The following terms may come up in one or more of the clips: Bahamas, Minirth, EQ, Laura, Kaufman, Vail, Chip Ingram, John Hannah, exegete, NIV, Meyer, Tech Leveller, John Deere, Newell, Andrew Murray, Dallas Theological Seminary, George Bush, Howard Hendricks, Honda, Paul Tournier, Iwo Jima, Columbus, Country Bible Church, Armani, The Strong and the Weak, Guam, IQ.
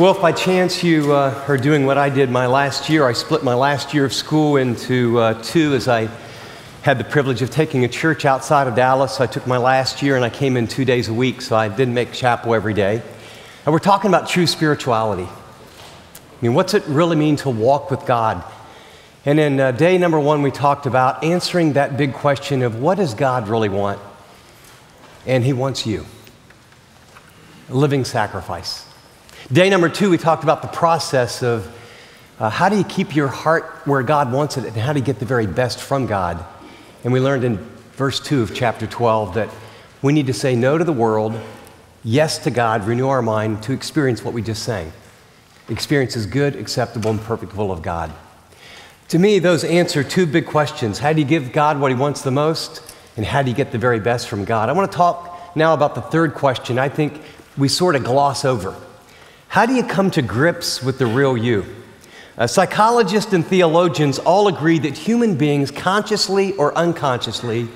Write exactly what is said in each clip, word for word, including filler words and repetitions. Well, if by chance you uh, are doing what I did my last year, I split my last year of school into uh, two as I had the privilege of taking a church outside of Dallas. So I took my last year and I came in two days a week, so I didn't make chapel every day. And we're talking about true spirituality. I mean, what's it really mean to walk with God? And in uh, day number one, we talked about answering that big question of what does God really want? And He wants you. A living sacrifice. Day number two, we talked about the process of uh, how do you keep your heart where God wants it and how do you get the very best from God? And we learned in verse two of chapter twelve that we need to say no to the world, yes to God, renew our mind to experience what we just sang. Experience is good, acceptable, and perfect will of God. To me, those answer two big questions. How do you give God what He wants the most? And how do you get the very best from God? I want to talk now about the third question. I think we sort of gloss over. How do you come to grips with the real you? Uh, psychologists and theologians all agree that human beings, consciously or unconsciously,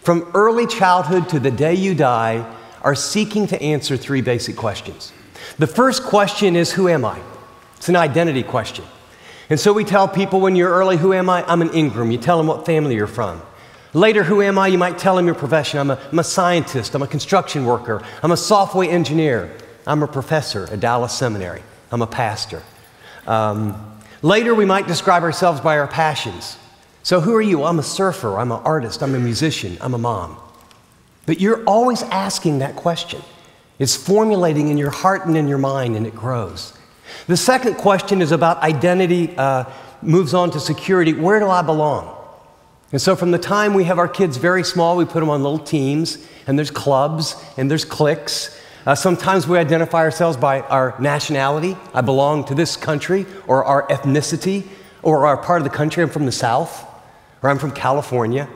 from early childhood to the day you die, are seeking to answer three basic questions. The first question is, who am I? It's an identity question. And so we tell people when you're early, who am I? I'm an Ingram. You tell them what family you're from. Later, who am I? You might tell them your profession. I'm a, I'm a scientist. I'm a construction worker. I'm a software engineer. I'm a professor at Dallas Seminary. I'm a pastor. Um, later, we might describe ourselves by our passions. So who are you? I'm a surfer. I'm an artist. I'm a musician. I'm a mom. But you're always asking that question. It's formulating in your heart and in your mind, and it grows. The second question is about identity, uh, moves on to security. Where do I belong? And so from the time we have our kids very small, we put them on little teams, and there's clubs, and there's cliques. Uh, sometimes we identify ourselves by our nationality. I belong to this country, or our ethnicity, or our part of the country. I'm from the South, or I'm from California.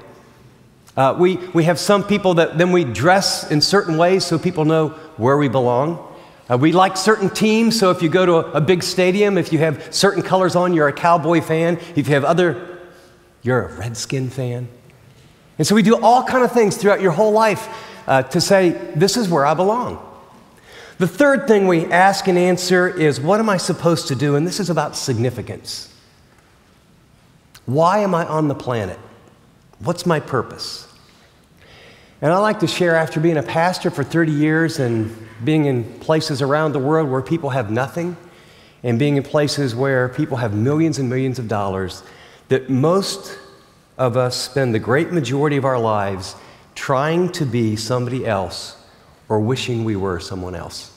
Uh, we, we have some people that then we dress in certain ways so people know where we belong. Uh, we like certain teams, so if you go to a, a big stadium, if you have certain colors on, you're a Cowboy fan. If you have other, you're a Redskin fan. And so we do all kind of things throughout your whole life uh, to say, this is where I belong. The third thing we ask and answer is, what am I supposed to do? And this is about significance. Why am I on the planet? What's my purpose? And I like to share, after being a pastor for thirty years and being in places around the world where people have nothing and being in places where people have millions and millions of dollars, that most of us spend the great majority of our lives trying to be somebody else or wishing we were someone else.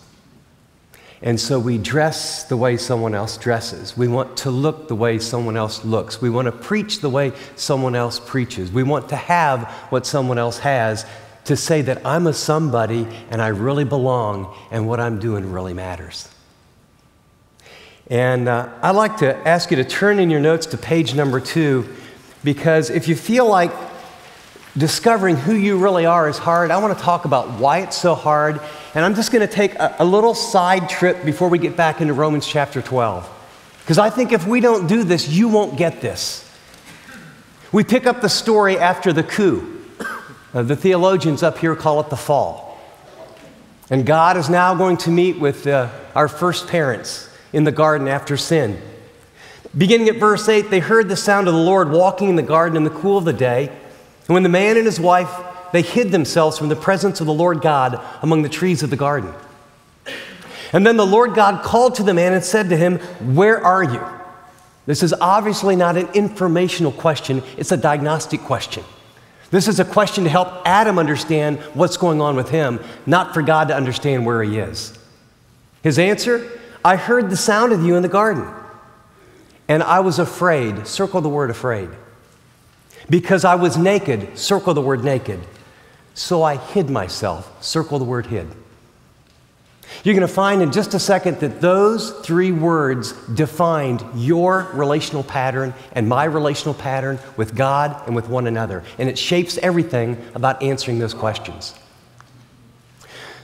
And so we dress the way someone else dresses. We want to look the way someone else looks. We want to preach the way someone else preaches. We want to have what someone else has to say that I'm a somebody and I really belong and what I'm doing really matters. And uh, I'd like to ask you to turn in your notes to page number two, because if you feel like discovering who you really are is hard, I want to talk about why it's so hard, and I'm just going to take a, a little side trip before we get back into Romans chapter twelve, because I think if we don't do this, you won't get this. We pick up the story after the coup. Uh, the theologians up here call it the fall, and God is now going to meet with uh, our first parents in the garden after sin. Beginning at verse eight, they heard the sound of the Lord walking in the garden in the cool of the day. And when the man and his wife, they hid themselves from the presence of the Lord God among the trees of the garden. And then the Lord God called to the man and said to him, where are you? This is obviously not an informational question. It's a diagnostic question. This is a question to help Adam understand what's going on with him, not for God to understand where he is. His answer, I heard the sound of you in the garden, and I was afraid. Circle the word afraid. Because I was naked, circle the word naked. So I hid myself, circle the word hid. You're going to find in just a second that those three words defined your relational pattern and my relational pattern with God and with one another. And it shapes everything about answering those questions.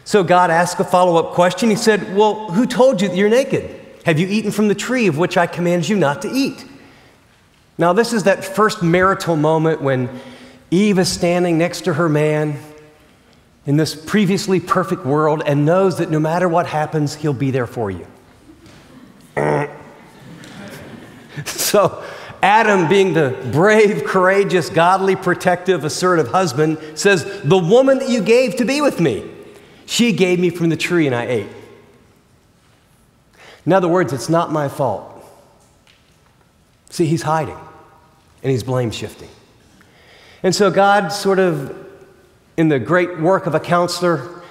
So God asked a follow-up question. He said, well, who told you that you're naked? Have you eaten from the tree of which I commanded you not to eat? Now, this is that first marital moment when Eve is standing next to her man in this previously perfect world and knows that no matter what happens, he'll be there for you. So Adam, being the brave, courageous, godly, protective, assertive husband, says, the woman that you gave to be with me, she gave me from the tree and I ate. In other words, it's not my fault. See, he's hiding and he's blame shifting. And so God sort of, in the great work of a counselor,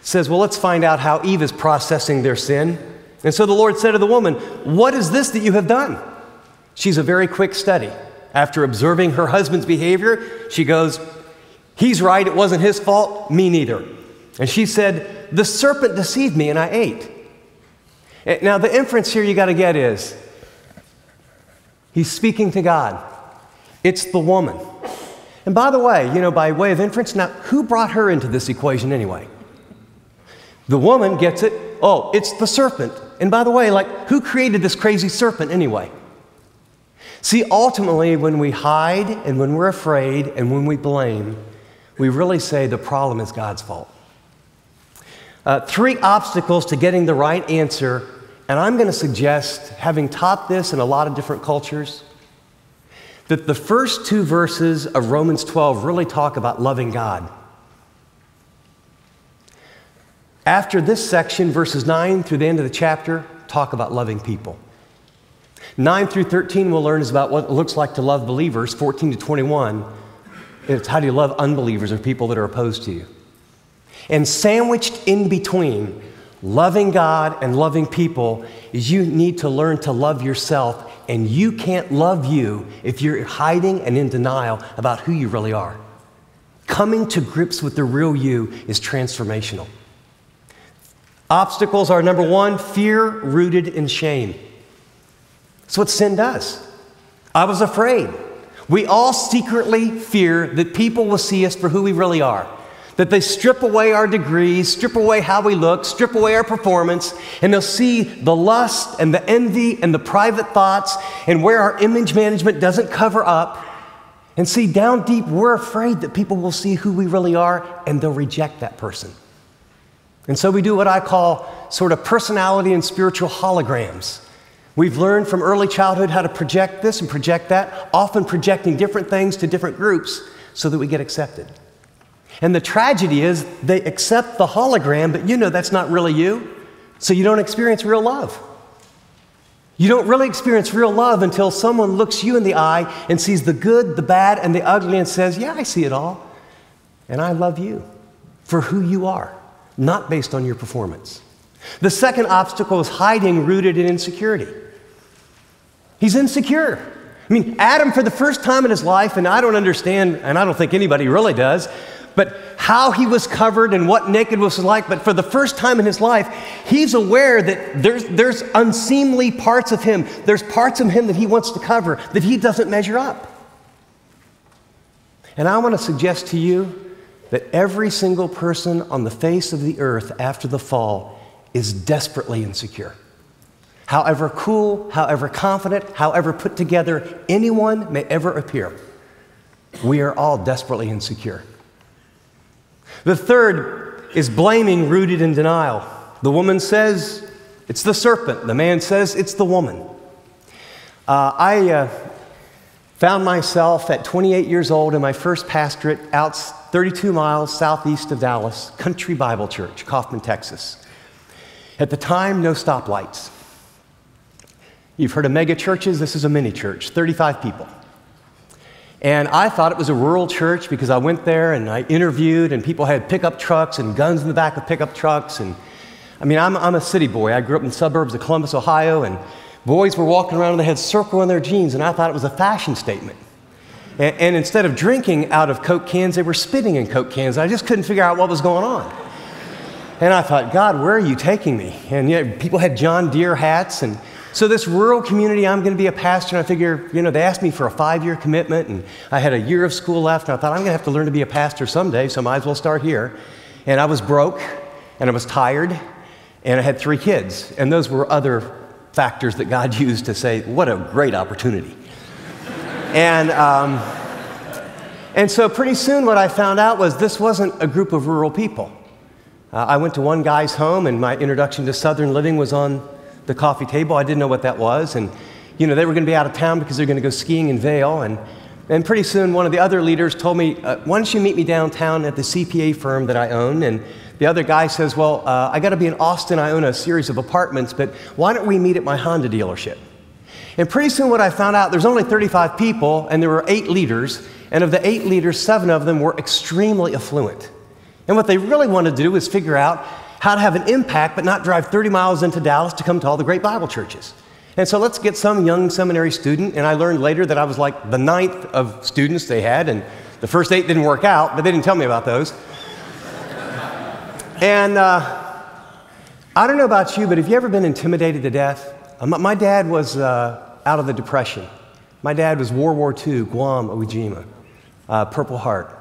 says, well, let's find out how Eve is processing their sin. And so the Lord said to the woman, what is this that you have done? She's a very quick study. After observing her husband's behavior, she goes, he's right, it wasn't his fault, me neither. And she said, the serpent deceived me and I ate. Now, the inference here you got to get is, he's speaking to God. It's the woman. And by the way, you know, by way of inference, now, who brought her into this equation anyway? The woman gets it. Oh, it's the serpent. And by the way, like, who created this crazy serpent anyway? See, ultimately, when we hide and when we're afraid and when we blame, we really say the problem is God's fault. Uh, three obstacles to getting the right answer, and I'm going to suggest, having taught this in a lot of different cultures, that the first two verses of Romans twelve really talk about loving God. After this section, verses nine through the end of the chapter, talk about loving people. nine through thirteen we'll learn is about what it looks like to love believers. fourteen to twenty-one, it's how do you love unbelievers or people that are opposed to you. And sandwiched in between loving God and loving people is you need to learn to love yourself, and you can't love you if you're hiding and in denial about who you really are. Coming to grips with the real you is transformational. Obstacles are, number one, fear rooted in shame. That's what sin does. I was afraid. We all secretly fear that people will see us for who we really are, that they strip away our degrees, strip away how we look, strip away our performance, and they'll see the lust and the envy and the private thoughts and where our image management doesn't cover up. And see, down deep, we're afraid that people will see who we really are and they'll reject that person. And so we do what I call sort of personality and spiritual holograms. We've learned from early childhood how to project this and project that, often projecting different things to different groups so that we get accepted. And the tragedy is they accept the hologram, but you know that's not really you, so you don't experience real love. You don't really experience real love until someone looks you in the eye and sees the good, the bad, and the ugly and says, yeah, I see it all, and I love you for who you are, not based on your performance. The second obstacle is hiding rooted in insecurity. He's insecure. I mean, Adam, for the first time in his life, and I don't understand, and I don't think anybody really does, but how he was covered and what naked was like, but for the first time in his life, he's aware that there's, there's unseemly parts of him, there's parts of him that he wants to cover, that he doesn't measure up. And I want to suggest to you that every single person on the face of the earth after the fall is desperately insecure. However cool, however confident, however put together anyone may ever appear, we are all desperately insecure. The third is blaming rooted in denial. The woman says, it's the serpent. The man says, it's the woman. Uh, I uh, found myself at twenty-eight years old in my first pastorate out thirty-two miles southeast of Dallas, Country Bible Church, Kaufman, Texas. At the time, no stoplights. You've heard of mega churches. This is a mini church, thirty-five people. And I thought it was a rural church because I went there and I interviewed and people had pickup trucks and guns in the back of pickup trucks. And I mean, I'm, I'm a city boy. I grew up in the suburbs of Columbus, Ohio, and boys were walking around and they had circle in their jeans, and I thought it was a fashion statement. And, and instead of drinking out of Coke cans, they were spitting in Coke cans. I just couldn't figure out what was going on. And I thought, God, where are you taking me? And you know, people had John Deere hats. And so this rural community, I'm going to be a pastor, and I figure, you know, they asked me for a five-year commitment, and I had a year of school left, and I thought, I'm going to have to learn to be a pastor someday, so I might as well start here. And I was broke, and I was tired, and I had three kids. And those were other factors that God used to say, what a great opportunity. and, um, and so pretty soon what I found out was this wasn't a group of rural people. Uh, I went to one guy's home, and my introduction to Southern living was on the coffee table. I didn't know what that was, and you know, they were going to be out of town because they're going to go skiing in Vail. And, and pretty soon, one of the other leaders told me, uh, why don't you meet me downtown at the C P A firm that I own? And the other guy says, well, uh, I got to be in Austin. I own a series of apartments, but why don't we meet at my Honda dealership? And pretty soon what I found out, there's only thirty-five people, and there were eight leaders. And of the eight leaders, seven of them were extremely affluent. And what they really wanted to do was figure out how to have an impact, but not drive thirty miles into Dallas to come to all the great Bible churches. And so let's get some young seminary student. And I learned later that I was like the ninth of students they had. And the first eight didn't work out, but they didn't tell me about those. And uh, I don't know about you, but have you ever been intimidated to death? My dad was uh, out of the Depression. My dad was World War Two, Guam, Iwo Jima, uh, Purple Heart.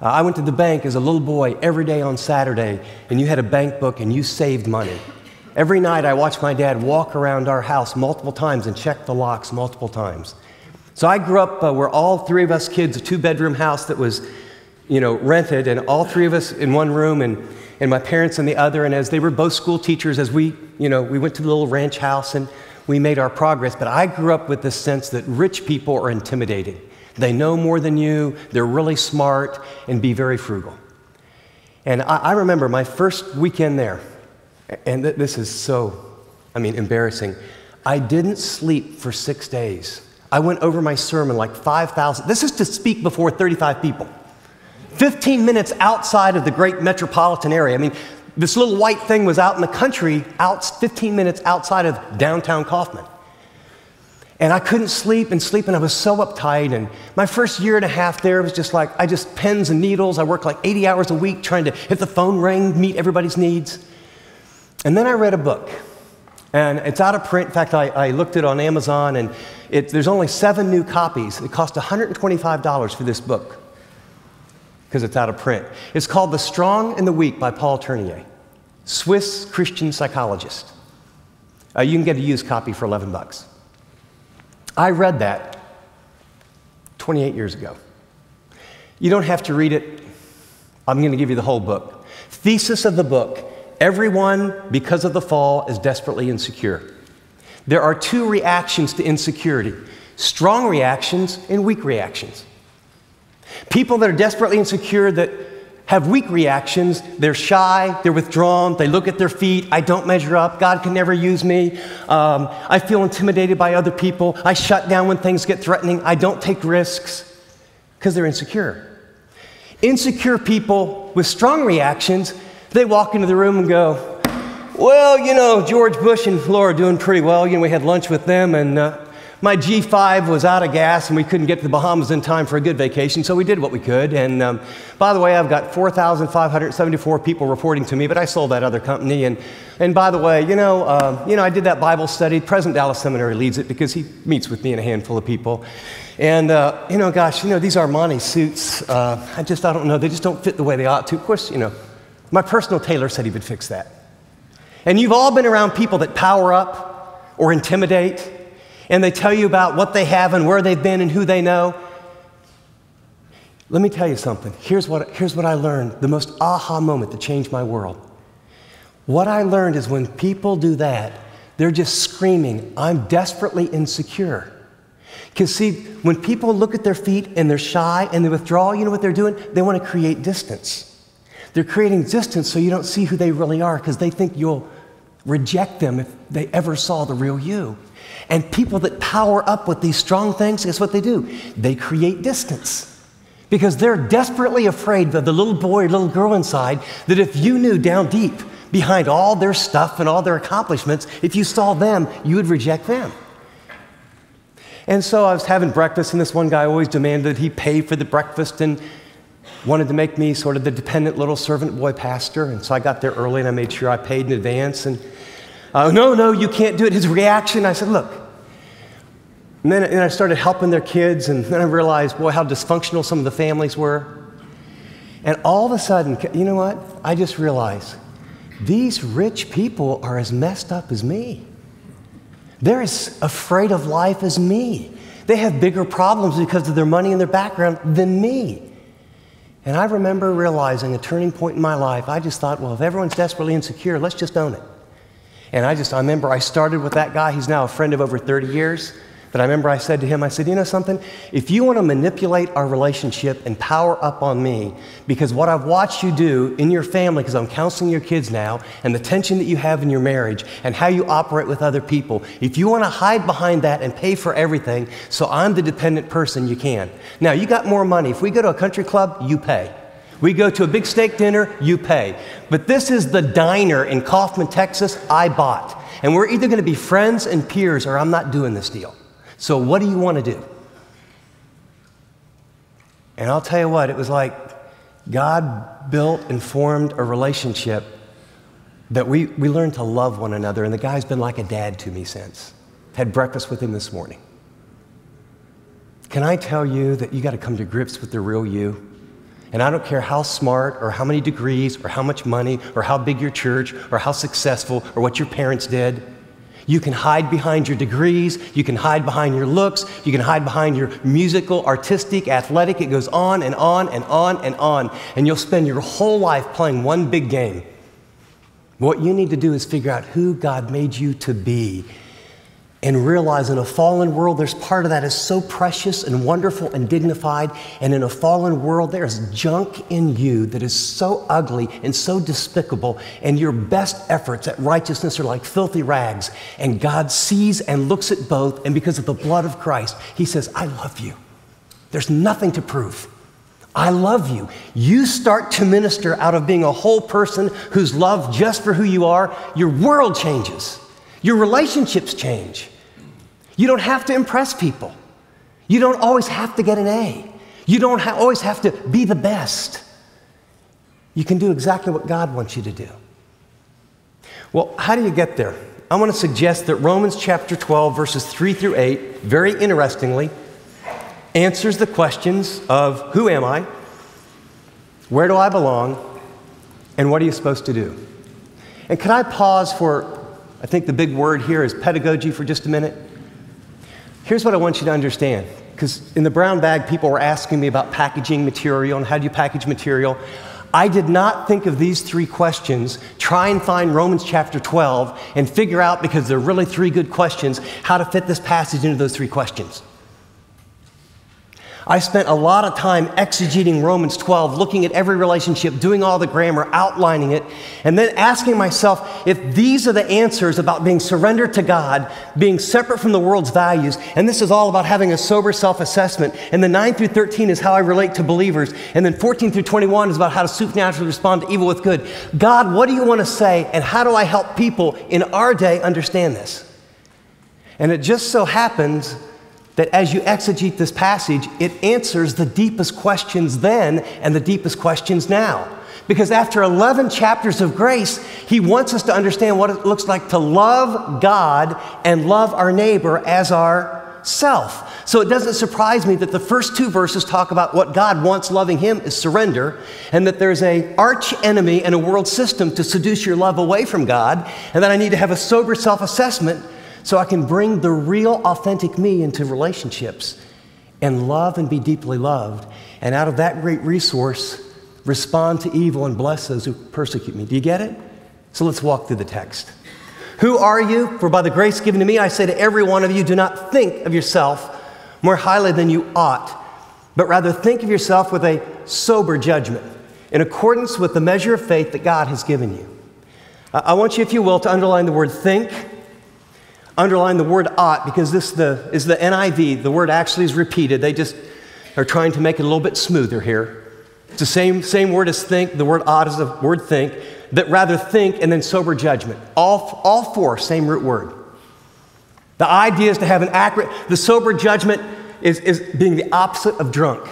Uh, I went to the bank as a little boy every day on Saturday, and you had a bank book and you saved money. Every night I watched my dad walk around our house multiple times and check the locks multiple times. So I grew up uh, where all three of us kids, a two-bedroom house that was, you know, rented, and all three of us in one room, and and my parents in the other, and as they were both school teachers, as we, you know, we went to the little ranch house and we made our progress. But I grew up with this sense that rich people are intimidating. They know more than you, they're really smart, and be very frugal. And I, I remember my first weekend there, and th this is so, I mean, embarrassing. I didn't sleep for six days. I went over my sermon like five thousand. This is to speak before thirty-five people. fifteen minutes outside of the great metropolitan area. I mean, this little white thing was out in the country, out fifteen minutes outside of downtown Kaufman. And I couldn't sleep and sleep, and I was so uptight. And my first year and a half there was just like, I just pens and needles. I worked like eighty hours a week trying to, if the phone rang, meet everybody's needs. And then I read a book. And it's out of print. In fact, I, I looked it on Amazon, and it, there's only seven new copies. It cost one hundred twenty-five dollars for this book, because it's out of print. It's called The Strong and the Weak by Paul Tournier, Swiss Christian psychologist. Uh, you can get a used copy for eleven bucks. I read that twenty-eight years ago. You don't have to read it. I'm going to give you the whole book. Thesis of the book: everyone, because of the fall, is desperately insecure. There are two reactions to insecurity: strong reactions and weak reactions. People that are desperately insecure, that have weak reactions, they're shy, they're withdrawn, they look at their feet, I don't measure up, God can never use me, um, I feel intimidated by other people, I shut down when things get threatening, I don't take risks, because they're insecure. Insecure people with strong reactions, they walk into the room and go, well, you know, George Bush and Laura doing pretty well, you know, we had lunch with them, and uh, my G five was out of gas, and we couldn't get to the Bahamas in time for a good vacation, so we did what we could. And um, by the way, I've got four thousand five hundred seventy-four people reporting to me, but I sold that other company. And, and by the way, you know, uh, you know, I did that Bible study. President Dallas Seminary leads it because he meets with me and a handful of people. And, uh, you know, gosh, you know, these Armani suits, uh, I just, I don't know, they just don't fit the way they ought to. Of course, you know, my personal tailor said he would fix that. And you've all been around people that power up or intimidate, and they tell you about what they have and where they've been and who they know. Let me tell you something. Here's what, here's what I learned, the most aha moment that changed my world. What I learned is when people do that, they're just screaming, I'm desperately insecure. Because see, when people look at their feet and they're shy and they withdraw, you know what they're doing? They want to create distance. They're creating distance so you don't see who they really are, because they think you'll reject them if they ever saw the real you. And people that power up with these strong things, guess what they do? They create distance, because they're desperately afraid of the little boy or little girl inside that if you knew down deep behind all their stuff and all their accomplishments, if you saw them, you would reject them. And so I was having breakfast, and this one guy always demanded he pay for the breakfast and wanted to make me sort of the dependent little servant boy pastor. And so I got there early, and I made sure I paid in advance. And Uh, no, no, you can't do it. His reaction, I said, look. And then and I started helping their kids, and then I realized, boy, how dysfunctional some of the families were. And all of a sudden, you know what? I just realized these rich people are as messed up as me. They're as afraid of life as me. They have bigger problems because of their money and their background than me. And I remember realizing a turning point in my life. I just thought, well, if everyone's desperately insecure, let's just own it. And I just, I remember I started with that guy. He's now a friend of over thirty years. But I remember I said to him, I said, you know something? If you want to manipulate our relationship and power up on me, because what I've watched you do in your family, because I'm counseling your kids now, and the tension that you have in your marriage and how you operate with other people, if you want to hide behind that and pay for everything so I'm the dependent person, you can. Now, you got more money. If we go to a country club, you pay. We go to a big steak dinner, you pay. But this is the diner in Kaufman, Texas, I bought. And we're either going to be friends and peers or I'm not doing this deal. So what do you want to do? And I'll tell you what, it was like God built and formed a relationship that we, we learned to love one another. And the guy's been like a dad to me since. Had breakfast with him this morning. Can I tell you that you got to come to grips with the real you? And I don't care how smart or how many degrees or how much money or how big your church or how successful or what your parents did. You can hide behind your degrees. You can hide behind your looks. You can hide behind your musical, artistic, athletic. It goes on and on and on and on. And you'll spend your whole life playing one big game. What you need to do is figure out who God made you to be. And realize in a fallen world, there's part of that is so precious and wonderful and dignified. And in a fallen world, there's junk in you that is so ugly and so despicable. And your best efforts at righteousness are like filthy rags. And God sees and looks at both. And because of the blood of Christ, he says, I love you. There's nothing to prove. I love you. You start to minister out of being a whole person who's loved just for who you are. Your world changes. Your relationships change. You don't have to impress people. You don't always have to get an A. You don't ha- always have to be the best. You can do exactly what God wants you to do. Well, how do you get there? I want to suggest that Romans chapter twelve, verses three through eight, very interestingly, answers the questions of who am I, where do I belong, and what are you supposed to do? And can I pause for, I think the big word here is pedagogy for just a minute? Here's what I want you to understand, because in the brown bag, people were asking me about packaging material and how do you package material. I did not think of these three questions, try and find Romans chapter twelve and figure out, because they're really three good questions, how to fit this passage into those three questions. I spent a lot of time exegeting Romans twelve, looking at every relationship, doing all the grammar, outlining it, and then asking myself if these are the answers about being surrendered to God, being separate from the world's values, and this is all about having a sober self-assessment, and then nine through thirteen is how I relate to believers, and then fourteen through twenty-one is about how to supernaturally respond to evil with good. God, what do you want to say, and how do I help people in our day understand this? And it just so happens that as you exegete this passage, it answers the deepest questions then and the deepest questions now. Because after eleven chapters of grace, he wants us to understand what it looks like to love God and love our neighbor as ourself. So it doesn't surprise me that the first two verses talk about what God wants loving him is surrender, and that there's an arch enemy and a world system to seduce your love away from God, and that I need to have a sober self-assessment so I can bring the real, authentic me into relationships and love and be deeply loved. And out of that great resource, respond to evil and bless those who persecute me. Do you get it? So let's walk through the text. Who are you? For by the grace given to me, I say to every one of you, do not think of yourself more highly than you ought, but rather think of yourself with a sober judgment in accordance with the measure of faith that God has given you. I want you, if you will, to underline the word think. Underline the word ought, because this the, is the N I V. The word actually is repeated. They just are trying to make it a little bit smoother here. It's the same, same word as think. The word ought is the word think. That rather think and then sober judgment. All, all four, same root word. The idea is to have an accurate, the sober judgment is, is being the opposite of drunk.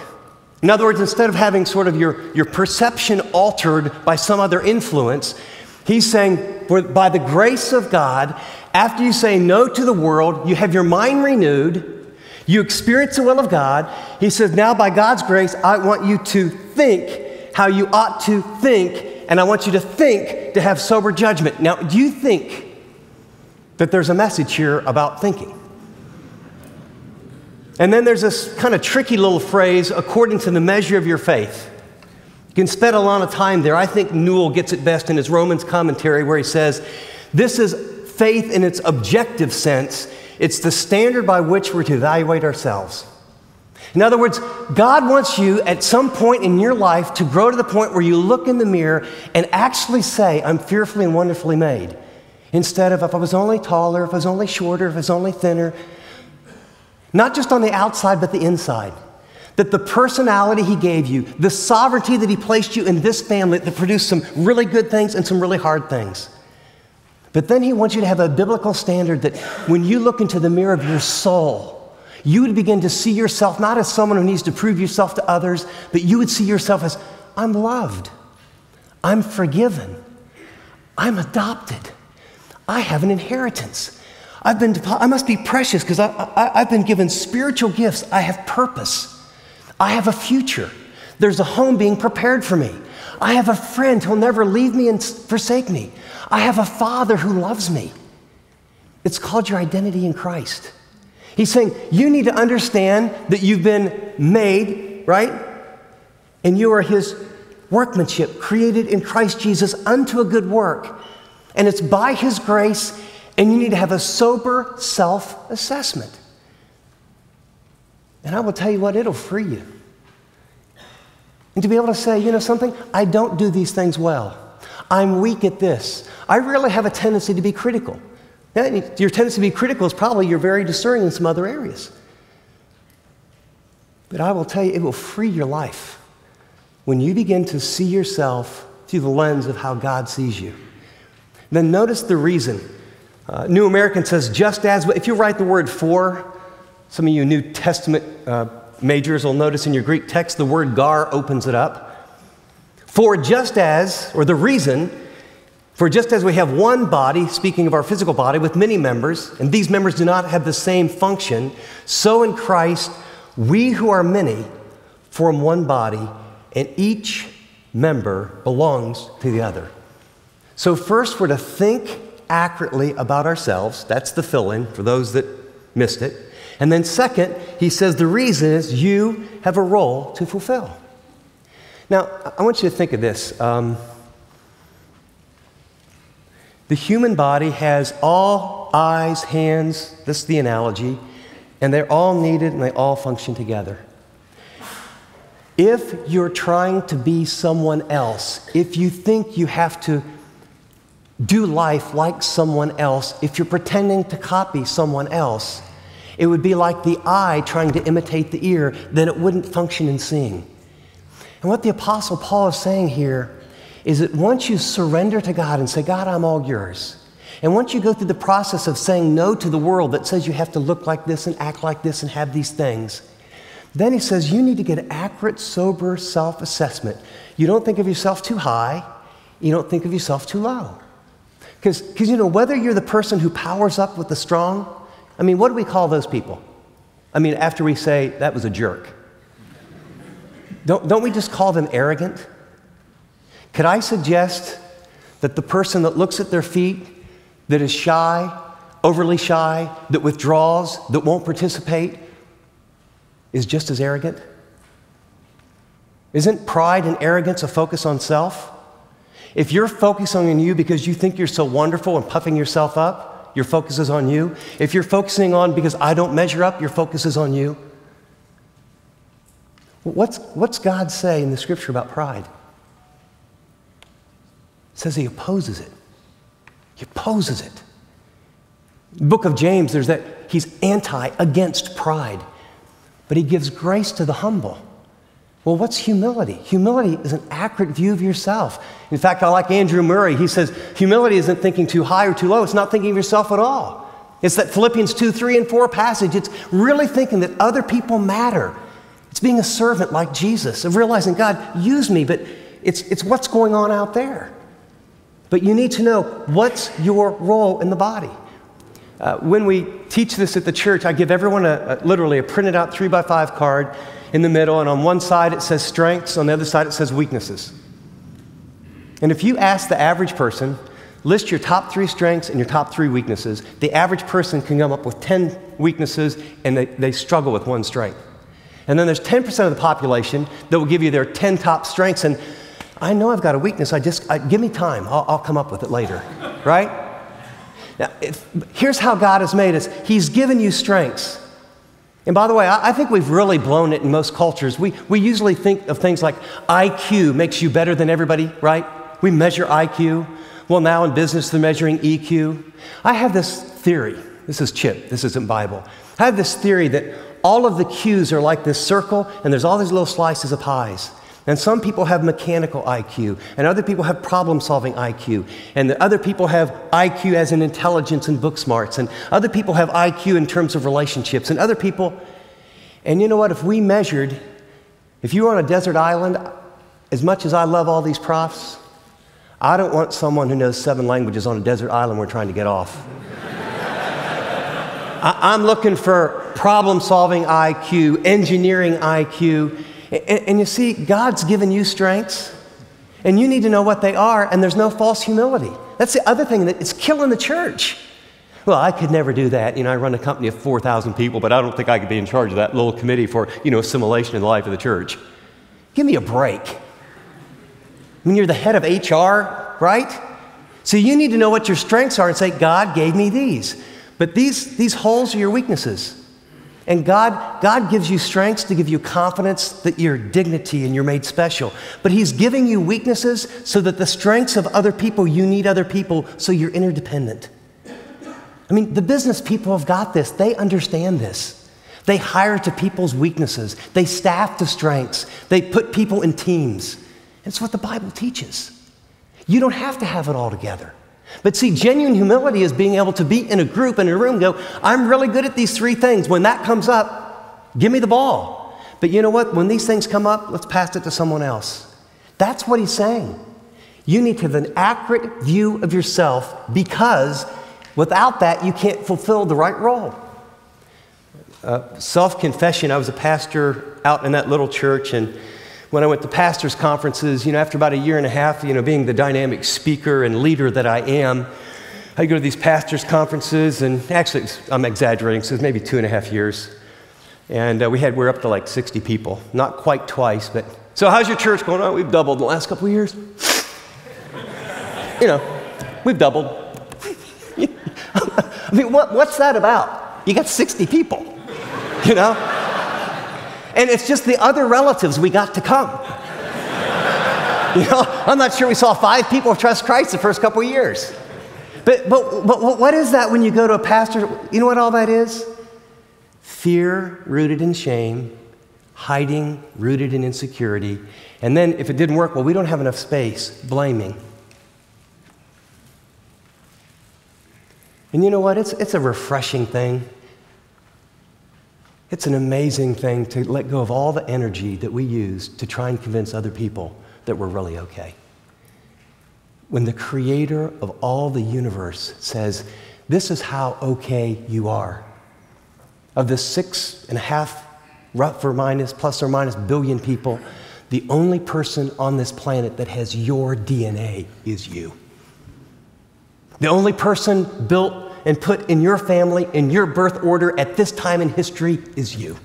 In other words, instead of having sort of your, your perception altered by some other influence, he's saying, by the grace of God, after you say no to the world, you have your mind renewed, you experience the will of God. He says, now by God's grace, I want you to think how you ought to think, and I want you to think to have sober judgment. Now, do you think that there's a message here about thinking? And then there's this kind of tricky little phrase, according to the measure of your faith. You can spend a lot of time there. I think Newell gets it best in his Romans commentary where he says, this is faith in its objective sense, It's the standard by which we're to evaluate ourselves. In other words, God wants you at some point in your life to grow to the point where you look in the mirror and actually say, I'm fearfully and wonderfully made. Instead of, if I was only taller, if I was only shorter, if I was only thinner. Not just on the outside, but the inside. That the personality he gave you, the sovereignty that he placed you in this family that produced some really good things and some really hard things. But then he wants you to have a biblical standard that when you look into the mirror of your soul, you would begin to see yourself not as someone who needs to prove yourself to others, but you would see yourself as, I'm loved, I'm forgiven, I'm adopted, I have an inheritance. I've been, I must be precious because I, I, I've been given spiritual gifts. I have purpose. I have a future. There's a home being prepared for me. I have a friend who'll never leave me and forsake me. I have a father who loves me. It's called your identity in Christ. He's saying you need to understand that you've been made, right? And you are his workmanship, created in Christ Jesus unto a good work. And it's by his grace. And you need to have a sober self-assessment. And I will tell you what, it'll free you. And to be able to say, you know something? I don't do these things well. I'm weak at this. I really have a tendency to be critical. Your tendency to be critical is probably you're very discerning in some other areas. But I will tell you, it will free your life when you begin to see yourself through the lens of how God sees you. Then notice the reason. Uh, New American says, just as, if you write the word for, some of you New Testament uh, majors will notice in your Greek text, the word gar opens it up. For just as, or the reason, for just as we have one body, speaking of our physical body, with many members, and these members do not have the same function, so in Christ, we who are many form one body, and each member belongs to the other. So first, we're to think accurately about ourselves. That's the fill-in for those that missed it. And then second, he says the reason is you have a role to fulfill. Now, I want you to think of this. Um, the human body has all eyes, hands, this is the analogy, and they're all needed and they all function together. If you're trying to be someone else, if you think you have to do life like someone else, if you're pretending to copy someone else, it would be like the eye trying to imitate the ear, then it wouldn't function in seeing. And what the Apostle Paul is saying here is that once you surrender to God and say, God, I'm all yours, and once you go through the process of saying no to the world that says you have to look like this and act like this and have these things, then he says you need to get an accurate, sober self-assessment. You don't think of yourself too high, you don't think of yourself too low. Because, you know, whether you're the person who powers up with the strong, I mean, what do we call those people? I mean, after we say, that was a jerk. Don't, don't we just call them arrogant? Could I suggest that the person that looks at their feet, that is shy, overly shy, that withdraws, that won't participate, is just as arrogant? Isn't pride and arrogance a focus on self? If you're focusing on you because you think you're so wonderful and puffing yourself up, your focus is on you. If you're focusing on because I don't measure up, your focus is on you. What's, what's God say in the Scripture about pride? It says he opposes it. He opposes it. In the book of James, there's that he's anti, against pride. But he gives grace to the humble. Well, what's humility? Humility is an accurate view of yourself. In fact, I like Andrew Murray. He says, humility isn't thinking too high or too low. It's not thinking of yourself at all. It's that Philippians two, three, and four passage. It's really thinking that other people matter. It's being a servant like Jesus, of realizing, God, use me, but it's, it's what's going on out there. But you need to know, what's your role in the body? Uh, when we teach this at the church, I give everyone a, a, literally a printed out three by five card in the middle, and on one side it says strengths, on the other side it says weaknesses. And if you ask the average person, list your top three strengths and your top three weaknesses, the average person can come up with ten weaknesses and they, they struggle with one strength. And then there's ten percent of the population that will give you their ten top strengths, and I know I've got a weakness, I just, I, give me time, I'll, I'll come up with it later, right? Now, if, here's how God has made us. He's given you strengths. And by the way, I, I think we've really blown it in most cultures. We, we usually think of things like I Q makes you better than everybody, right? We measure I Q. Well, now in business, they're measuring E Q. I have this theory. This is Chip. This isn't Bible. I have this theory that all of the Qs are like this circle, and there's all these little slices of pies. And some people have mechanical I Q, and other people have problem-solving I Q, and the other people have I Q as in intelligence and book smarts, and other people have I Q in terms of relationships, and other people... And you know what? If we measured, if you were on a desert island, as much as I love all these profs, I don't want someone who knows seven languages on a desert island we're trying to get off. I, I'm looking for problem-solving I Q, engineering I Q. And, and you see, God's given you strengths, and you need to know what they are, and there's no false humility. That's the other thing that it's killing the church. Well, I could never do that. You know, I run a company of four thousand people, but I don't think I could be in charge of that little committee for, you know, assimilation in the life of the church. Give me a break. I mean, you're the head of H R, right? So you need to know what your strengths are and say, God gave me these. But these, these holes are your weaknesses. And God, God gives you strengths to give you confidence that you're dignity and you're made special. But He's giving you weaknesses so that the strengths of other people, you need other people, so you're interdependent. I mean, the business people have got this. They understand this. They hire to people's weaknesses. They staff to strengths. They put people in teams. It's what the Bible teaches. You don't have to have it all together. But see, genuine humility is being able to be in a group, in a room, and go, I'm really good at these three things. When that comes up, give me the ball. But you know what? When these things come up, let's pass it to someone else. That's what he's saying. You need to have an accurate view of yourself, because without that, you can't fulfill the right role. Uh, self-confession, I was a pastor out in that little church, and when I went to pastors' conferences, you know, after about a year and a half, you know, being the dynamic speaker and leader that I am, I go to these pastors' conferences, and actually, I'm exaggerating, so it's maybe two and a half years, and uh, we had, we were up to like sixty people, not quite twice, but, so how's your church going? Oh, we've doubled in the last couple of years. You know, we've doubled. I mean, what, what's that about? You got sixty people, you know? And it's just the other relatives we got to come. You know, I'm not sure we saw five people trust Christ the first couple of years. But, but, but what is that when you go to a pastor? You know what all that is? Fear rooted in shame, hiding rooted in insecurity. And then if it didn't work, well, we don't have enough space, blaming. And you know what? It's, it's a refreshing thing. It's an amazing thing to let go of all the energy that we use to try and convince other people that we're really okay. When the creator of all the universe says, this is how okay you are. Of the six and a half, rough or minus, plus or minus billion people, the only person on this planet that has your D N A is you. The only person built and put in your family, in your birth order at this time in history is you.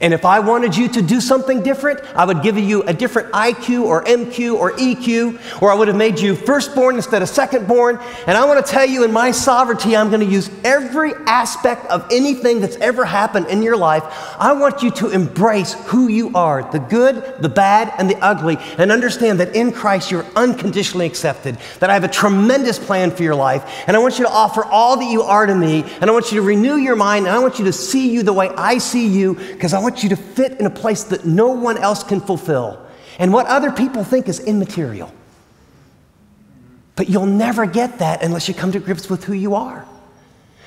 And if I wanted you to do something different, I would give you a different I Q or M Q or E Q, or I would have made you firstborn instead of secondborn. And I want to tell you, in my sovereignty, I'm going to use every aspect of anything that's ever happened in your life. I want you to embrace who you are, the good, the bad, and the ugly, and understand that in Christ you're unconditionally accepted, that I have a tremendous plan for your life, and I want you to offer all that you are to me, and I want you to renew your mind, and I want you to see you the way I see you, because I want I want you to fit in a place that no one else can fulfill. And what other people think is immaterial. But you'll never get that unless you come to grips with who you are.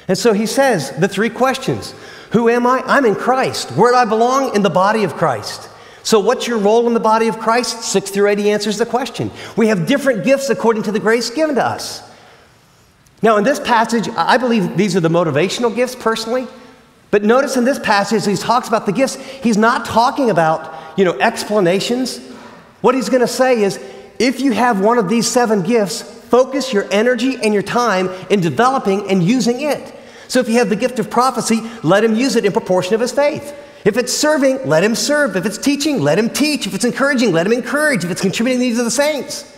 And so he says the three questions. Who am I? I'm in Christ. Where do I belong? In the body of Christ. So what's your role in the body of Christ? six through eight, he answers the question. We have different gifts according to the grace given to us. Now in this passage, I believe these are the motivational gifts personally. But notice in this passage, he talks about the gifts. He's not talking about, you know, explanations. What he's going to say is, if you have one of these seven gifts, focus your energy and your time in developing and using it. So if you have the gift of prophecy, let him use it in proportion of his faith. If it's serving, let him serve. If it's teaching, let him teach. If it's encouraging, let him encourage. If it's contributing to the needs of the saints,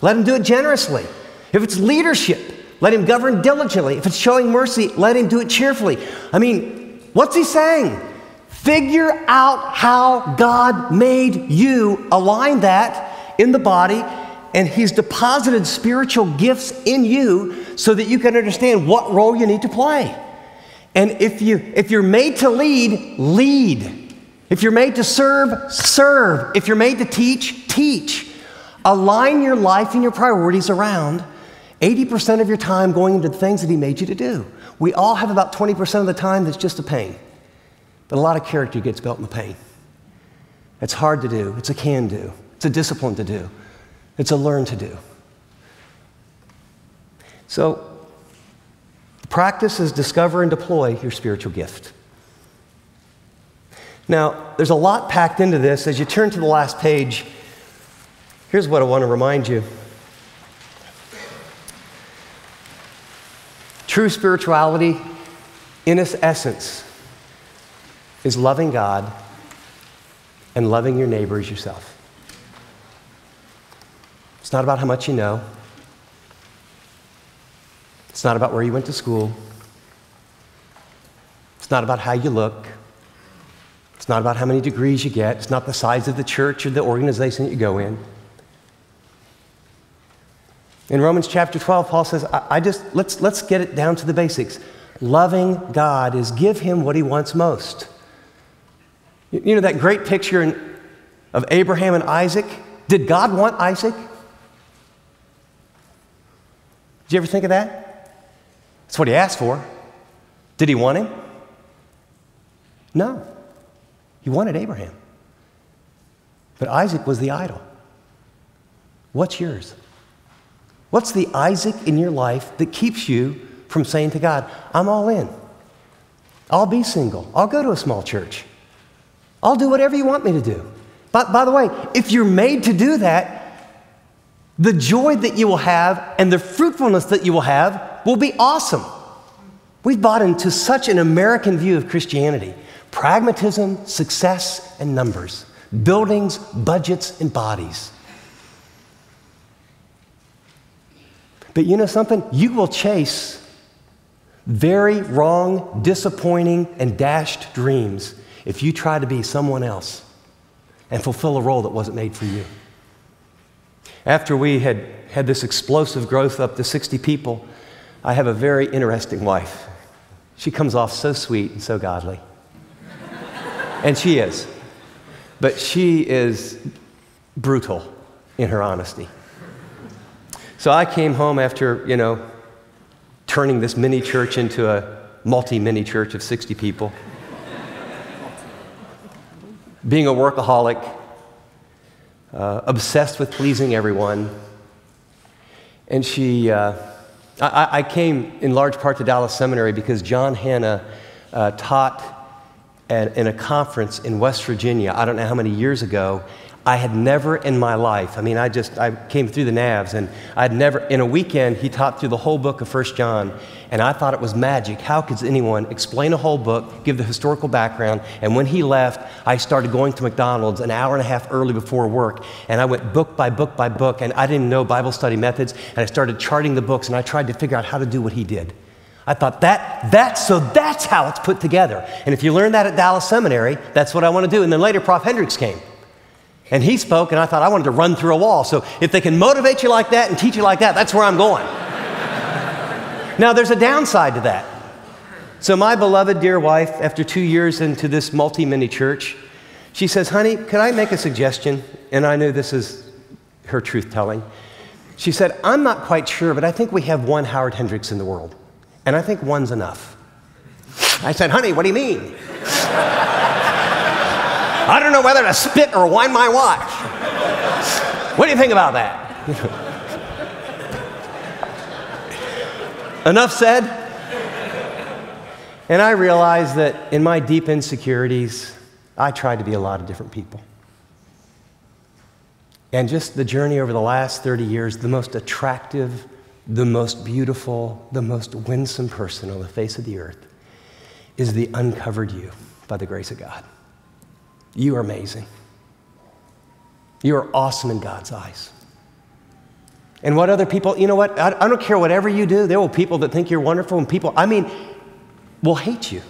let him do it generously. If it's leadership, Let him govern diligently. If it's showing mercy, let him do it cheerfully. I mean, what's he saying? Figure out how God made you, align that in the body, and he's deposited spiritual gifts in you so that you can understand what role you need to play. And if, you, if you're made to lead, lead. If you're made to serve, serve. If you're made to teach, teach. Align your life and your priorities around eighty percent of your time going into the things that he made you to do. We all have about twenty percent of the time that's just a pain. But a lot of character gets built in the pain. It's hard to do. It's a can do. It's a discipline to do. It's a learn to do. So, the practice is discover and deploy your spiritual gift. Now, there's a lot packed into this. As you turn to the last page, here's what I want to remind you. True spirituality, in its essence, is loving God and loving your neighbor as yourself. It's not about how much you know. It's not about where you went to school. It's not about how you look. It's not about how many degrees you get. It's not the size of the church or the organization that you go in. In Romans chapter twelve, Paul says, I, I just, let's, let's get it down to the basics. Loving God is give him what he wants most. You, you know that great picture in, of Abraham and Isaac? Did God want Isaac? Did you ever think of that? That's what he asked for. Did he want him? No. He wanted Abraham. But Isaac was the idol. What's yours? What's the Isaac in your life that keeps you from saying to God, I'm all in. I'll be single. I'll go to a small church. I'll do whatever you want me to do. But by the way, if you're made to do that, the joy that you will have and the fruitfulness that you will have will be awesome. We've bought into such an American view of Christianity. Pragmatism, success, and numbers. Buildings, budgets, and bodies. But you know something? You will chase very wrong, disappointing, and dashed dreams if you try to be someone else and fulfill a role that wasn't made for you. After we had had this explosive growth up to sixty people, I have a very interesting wife. She comes off so sweet and so godly. And she is. But she is brutal in her honesty. So I came home after, you know, turning this mini church into a multi-mini church of sixty people. Being a workaholic, Uh, obsessed with pleasing everyone. And she, uh, I, I came in large part to Dallas Seminary because John Hannah uh, taught at, in a conference in West Virginia, I don't know how many years ago. I had never in my life, I mean, I just, I came through the N A Vs and I'd never, in a weekend, he taught through the whole book of First John, and I thought it was magic. How could anyone explain a whole book, give the historical background? And when he left, I started going to McDonald's an hour and a half early before work, and I went book by book by book, and I didn't know Bible study methods, and I started charting the books, and I tried to figure out how to do what he did. I thought, that, that's, so that's how it's put together. And if you learn that at Dallas Seminary, that's what I want to do. And then later, Professor Hendricks came. And he spoke, and I thought, I wanted to run through a wall. So if they can motivate you like that and teach you like that, that's where I'm going. Now, there's a downside to that. So my beloved dear wife, after two years into this multi-mini church, she says, honey, could I make a suggestion? And I knew this is her truth-telling. She said, I'm not quite sure, but I think we have one Howard Hendricks in the world. And I think one's enough. I said, honey, what do you mean? I don't know whether to spit or wind my watch. What do you think about that? Enough said. And I realized that in my deep insecurities, I tried to be a lot of different people. And just the journey over the last thirty years, the most attractive, the most beautiful, the most winsome person on the face of the earth is the uncovered you by the grace of God. You are amazing. You are awesome in God's eyes. And what other people, you know what, I, I don't care whatever you do, there will be people that think you're wonderful, and people, I mean, will hate you.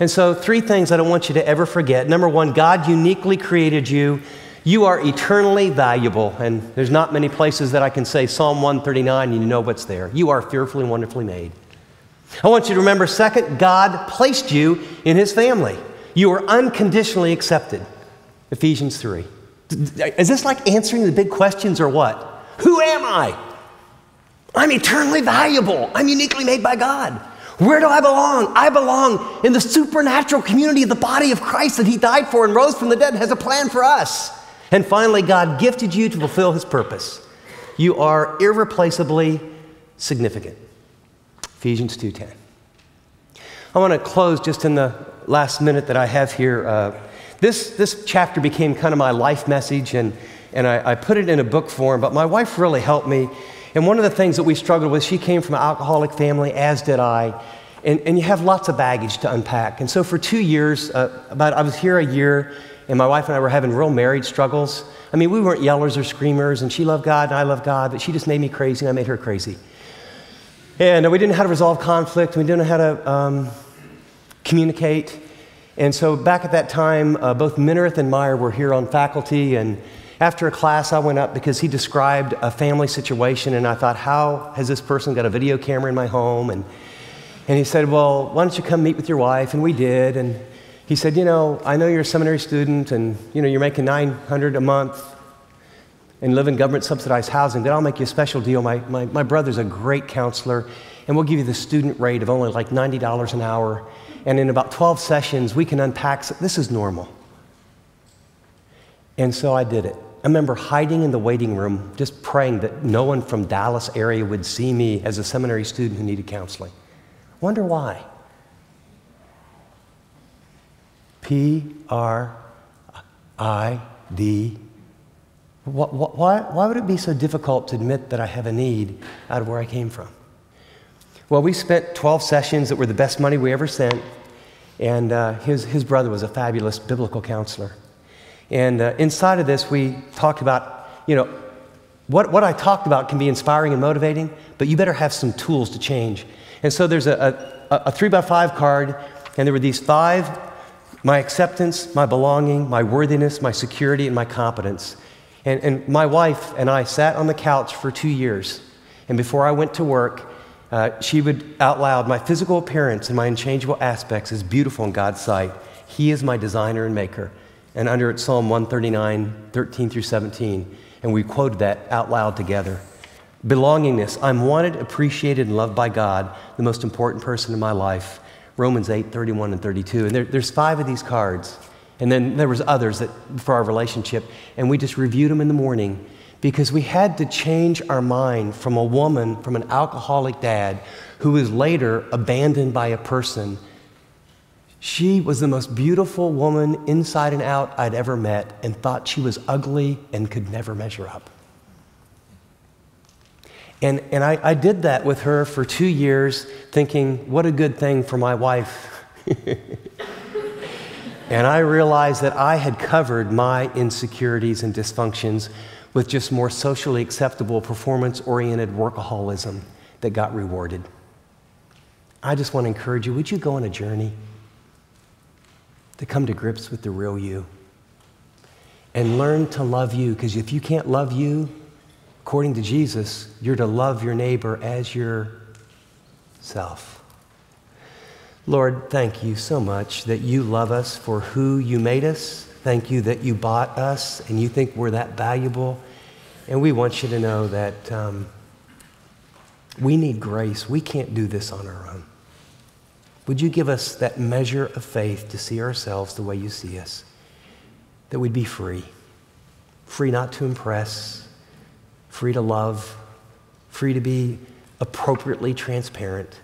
And so three things I don't want you to ever forget. Number one, God uniquely created you. You are eternally valuable. And there's not many places that I can say Psalm one thirty-nine, you know what's there. You are fearfully and wonderfully made. I want you to remember, second, God placed you in his family. You are unconditionally accepted. Ephesians three. Is this like answering the big questions or what? Who am I? I'm eternally valuable. I'm uniquely made by God. Where do I belong? I belong in the supernatural community of the body of Christ that he died for and rose from the dead and has a plan for us. And finally, God gifted you to fulfill his purpose. You are irreplaceably significant. Ephesians two ten. I want to close just in the last minute that I have here. Uh, this, this chapter became kind of my life message, and, and I, I put it in a book form, but my wife really helped me. And one of the things that we struggled with, she came from an alcoholic family, as did I, and, and you have lots of baggage to unpack. And so for two years, uh, about I was here a year, and my wife and I were having real marriage struggles. I mean, we weren't yellers or screamers, and she loved God, and I loved God, but she just made me crazy, and I made her crazy. And we didn't know how to resolve conflict, we didn't know how to um, communicate. And so back at that time, uh, both Minirth and Meyer were here on faculty, and after a class, I went up because he described a family situation, and I thought, how has this person got a video camera in my home? And, and he said, well, why don't you come meet with your wife? And we did. And he said, you know, I know you're a seminary student, and you know, you're making nine hundred dollars a month and live in government-subsidized housing, but I'll make you a special deal. My, my, my brother's a great counselor, and we'll give you the student rate of only like ninety dollars an hour. And in about twelve sessions, we can unpack. This is normal. And so I did it. I remember hiding in the waiting room, just praying that no one from Dallas area would see me as a seminary student who needed counseling. Wonder why? P R I D. Why, why, why would it be so difficult to admit that I have a need out of where I came from? Well, we spent twelve sessions that were the best money we ever spent, and uh, his, his brother was a fabulous biblical counselor. And uh, inside of this, we talked about, you know, what, what I talked about can be inspiring and motivating, but you better have some tools to change. And so there's a, a, a three by five card, and there were these five: my acceptance, my belonging, my worthiness, my security, and my competence. And, and my wife and I sat on the couch for two years. And before I went to work, uh, she would out loud, my physical appearance and my unchangeable aspects is beautiful in God's sight. He is my designer and maker. And under it, Psalm one thirty-nine, thirteen through seventeen. And we quoted that out loud together. Belongingness, I'm wanted, appreciated, and loved by God, the most important person in my life. Romans eight, thirty-one and thirty-two. And there, there's five of these cards. And then there was others that, for our relationship. And we just reviewed them in the morning because we had to change our mind from a woman, from an alcoholic dad, who was later abandoned by a person. She was the most beautiful woman inside and out I'd ever met, and thought she was ugly and could never measure up. And, and I, I did that with her for two years, thinking, what a good thing for my wife. And I realized that I had covered my insecurities and dysfunctions with just more socially acceptable, performance-oriented workaholism that got rewarded. I just want to encourage you, would you go on a journey to come to grips with the real you and learn to love you? Because if you can't love you, according to Jesus, you're to love your neighbor as yourself. Lord, thank you so much that you love us for who you made us. Thank you that you bought us and you think we're that valuable. And we want you to know that um, we need grace. We can't do this on our own. Would you give us that measure of faith to see ourselves the way you see us, that we'd be free, free not to impress, free to love, free to be appropriately transparent,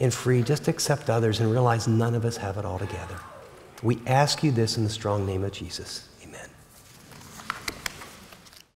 and free just to accept others and realize none of us have it all together. We ask you this in the strong name of Jesus.